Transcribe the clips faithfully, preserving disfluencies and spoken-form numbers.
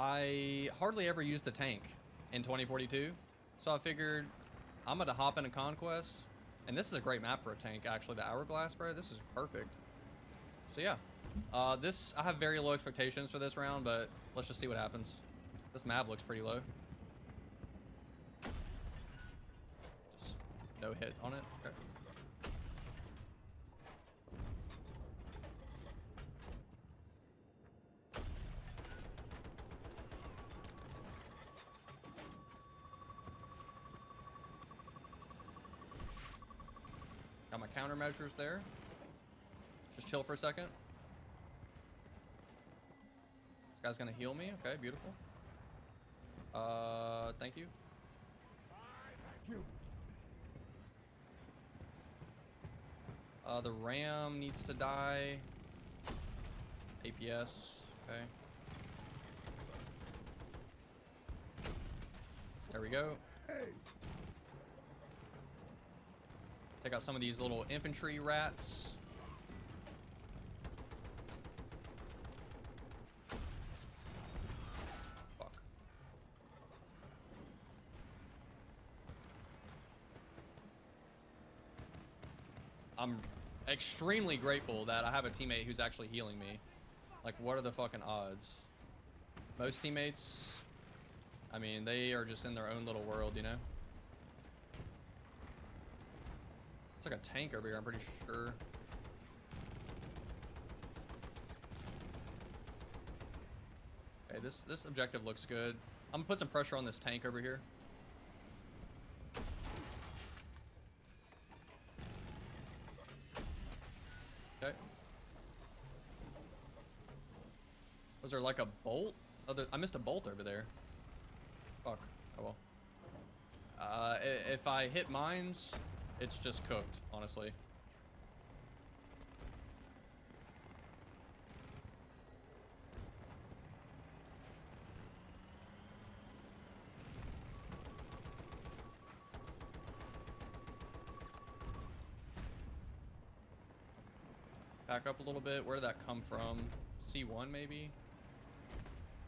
I hardly ever used the tank in twenty forty-two, so I figured I'm gonna hop into Conquest, and this is a great map for a tank, actually. The Hourglass, bro, this is perfect. So yeah, uh, this, I have very low expectations for this round, but let's just see what happens. This map looks pretty low. Just no hit on it, okay. Got my countermeasures there. Just chill for a second. This guy's gonna heal me. Okay, beautiful. Uh, thank you. Uh, the ram needs to die. A P S. Okay. There we go. Take out some of these little infantry rats. Fuck. I'm extremely grateful that I have a teammate who's actually healing me. Like, what are the fucking odds? Most teammates, I mean, they are just in their own little world, you know? It's like a tank over here, I'm pretty sure. Okay, this, this objective looks good. I'm gonna put some pressure on this tank over here. Okay. Was there like a bolt? Oh, there, I missed a bolt over there. Fuck, oh well. Uh, if I hit mines, it's just cooked, honestly. Back up a little bit. Where did that come from? C one, maybe?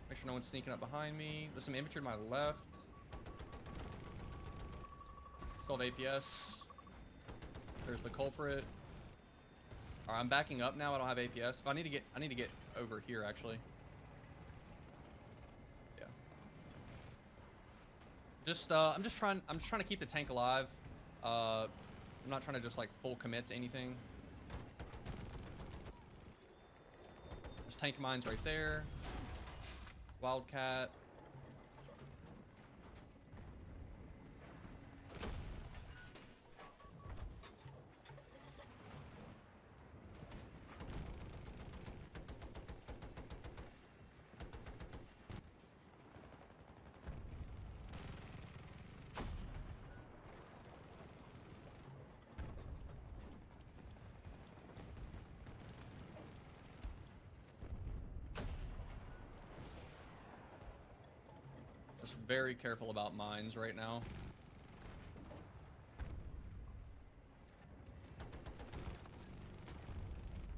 Make sure no one's sneaking up behind me. There's some infantry to my left. Still have A P S. There's the culprit. All right, I'm backing up now. I don't have A P S. I need to get. I need to get over here actually. Yeah. Just. Uh, I'm just trying. I'm just trying to keep the tank alive. Uh, I'm not trying to just like full commit to anything. There's tank mines right there. Wildcat. Just very careful about mines right now.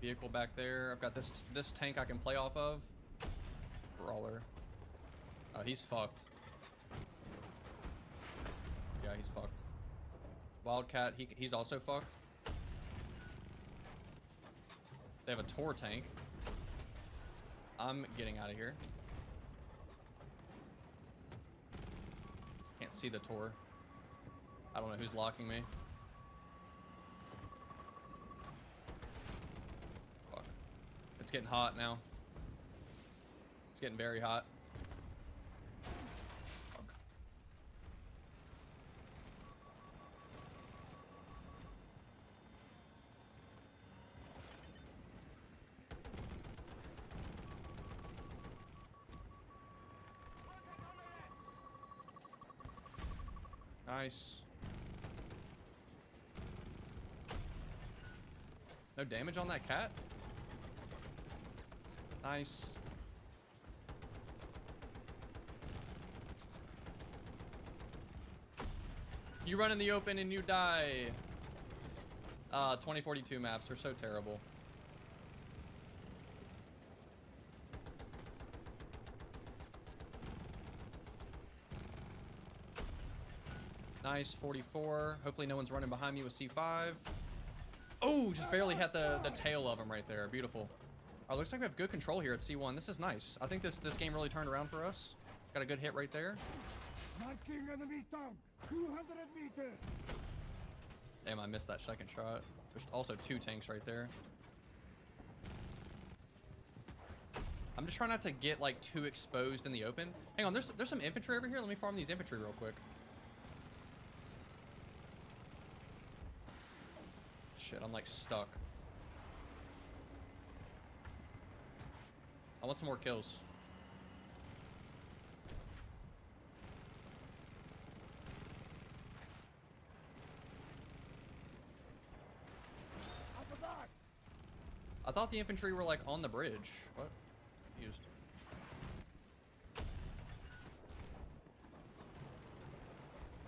Vehicle back there. I've got this this tank I can play off of. Brawler. Oh, he's fucked. Yeah, he's fucked. Wildcat, he, he's also fucked. They have a Tor tank. I'm getting out of here. Can't see the Tor. I don't know who's locking me. Fuck. It's getting hot now. It's getting very hot. Fuck. Nice. No damage on that cat? Nice. You run in the open and you die. Uh, twenty forty-two maps are so terrible. Nice, forty-four. Hopefully no one's running behind me with C five. Oh, just barely hit the, the tail of him right there. Beautiful. Oh, looks like we have good control here at C one. This is nice. I think this, this game really turned around for us. Got a good hit right there. Marking enemy down, two hundred meters. Damn, I missed that second shot. There's also two tanks right there. I'm just trying not to get like too exposed in the open. Hang on, there's there's some infantry over here. Let me farm these infantry real quick. Shit, I'm like stuck. I want some more kills. I thought the infantry were like on the bridge. What? Used.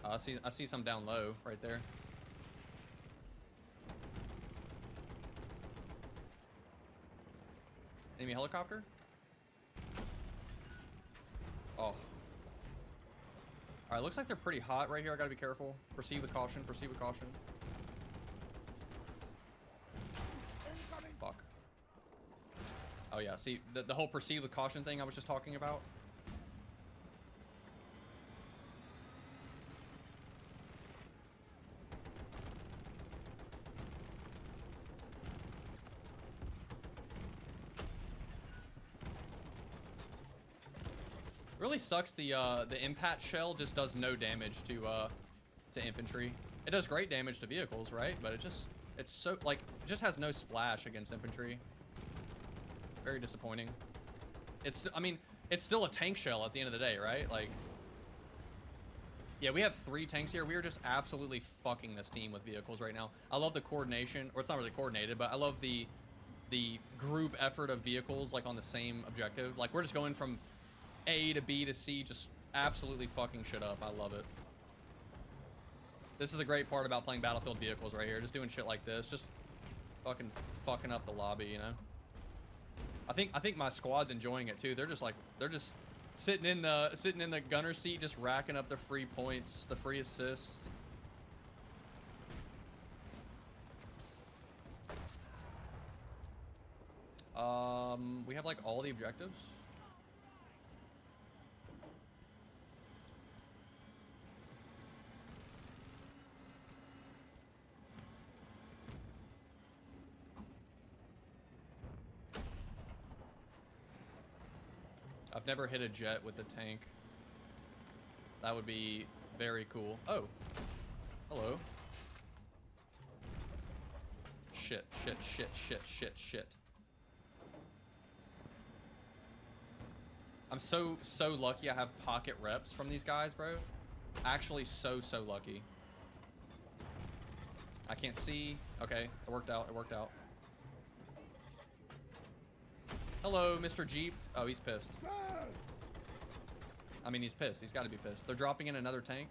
Uh, I see. I see some down low right there. Enemy helicopter. Oh. All right. Looks like they're pretty hot right here. I gotta be careful. Proceed with caution. Proceed with caution. Fuck. Oh yeah, see, the, the whole proceed with caution thing I was just talking about. Really sucks the uh, the impact shell just does no damage to uh, to infantry. It does great damage to vehicles, right? But it just It's so, like, it just has no splash against infantry. Very disappointing. It's, I mean, it's still a tank shell at the end of the day, right? Like, yeah, we have three tanks here. We are just absolutely fucking this team with vehicles right now. I love the coordination, or it's not really coordinated, but I love the the group effort of vehicles, like, on the same objective. Like, we're just going from A to B to C, just absolutely fucking shit up. I love it. This is the great part about playing Battlefield vehicles right here. Just doing shit like this. Just fucking fucking up the lobby, you know? I think I think my squad's enjoying it too. They're just like they're just sitting in the sitting in the gunner seat, just racking up the free points, the free assists. Um we have like all the objectives. I've never hit a jet with a tank. That would be very cool. Oh, hello. Shit, shit, shit, shit, shit, shit. I'm so, so lucky I have pocket reps from these guys, bro. Actually so, so lucky. I can't see. Okay, it worked out, it worked out. Hello, Mister Jeep. Oh, he's pissed. I mean, he's pissed. He's got to be pissed. They're dropping in another tank.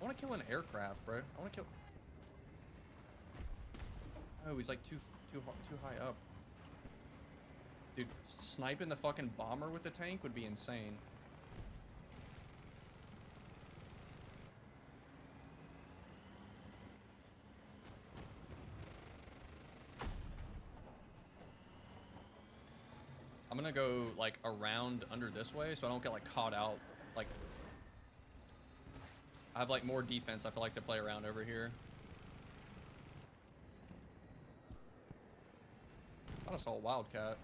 I want to kill an aircraft, bro. I want to kill... Oh, he's like too, too, too high up. Dude, sniping the fucking bomber with the tank would be insane. I'm gonna go like around under this way so I don't get like caught out. Like I have like more defense. I feel like to play around over here. I thought I saw a Wildcat.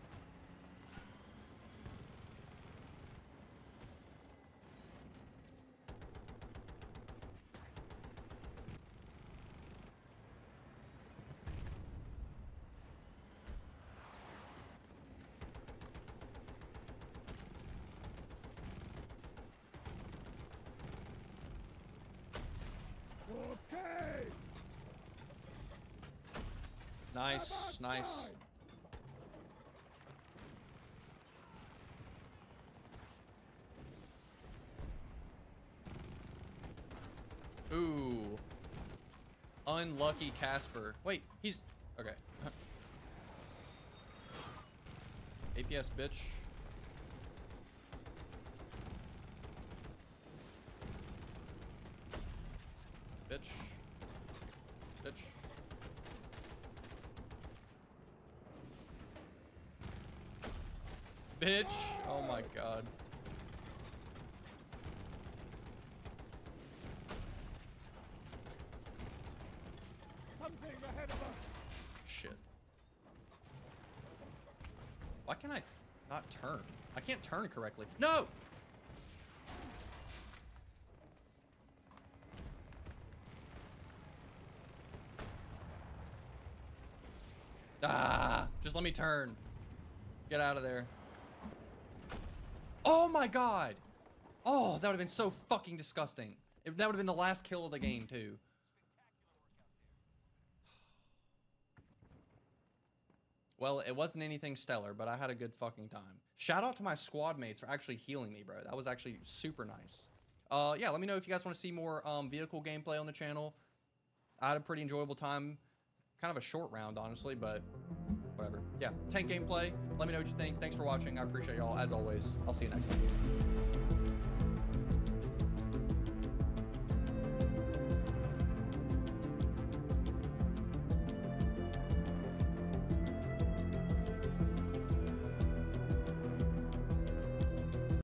Nice, nice. Ooh. Unlucky Casper. Wait, he's... Okay. A P S, bitch. Ditch. Ditch. Bitch! Oh my god. Something ahead of us. Shit. Why can I not turn? I can't turn correctly. No! Ah, just let me turn. Get out of there. Oh my god! Oh, that would have been so fucking disgusting. It, that would have been the last kill of the game, too. Well, it wasn't anything stellar, but I had a good fucking time. Shout out to my squad mates for actually healing me, bro. That was actually super nice. Uh, yeah, let me know if you guys want to see more um, vehicle gameplay on the channel. I had a pretty enjoyable time. Kind of a short round, honestly, but whatever. Yeah, tank gameplay. Let me know what you think. Thanks for watching. I appreciate y'all, as always. I'll see you next time.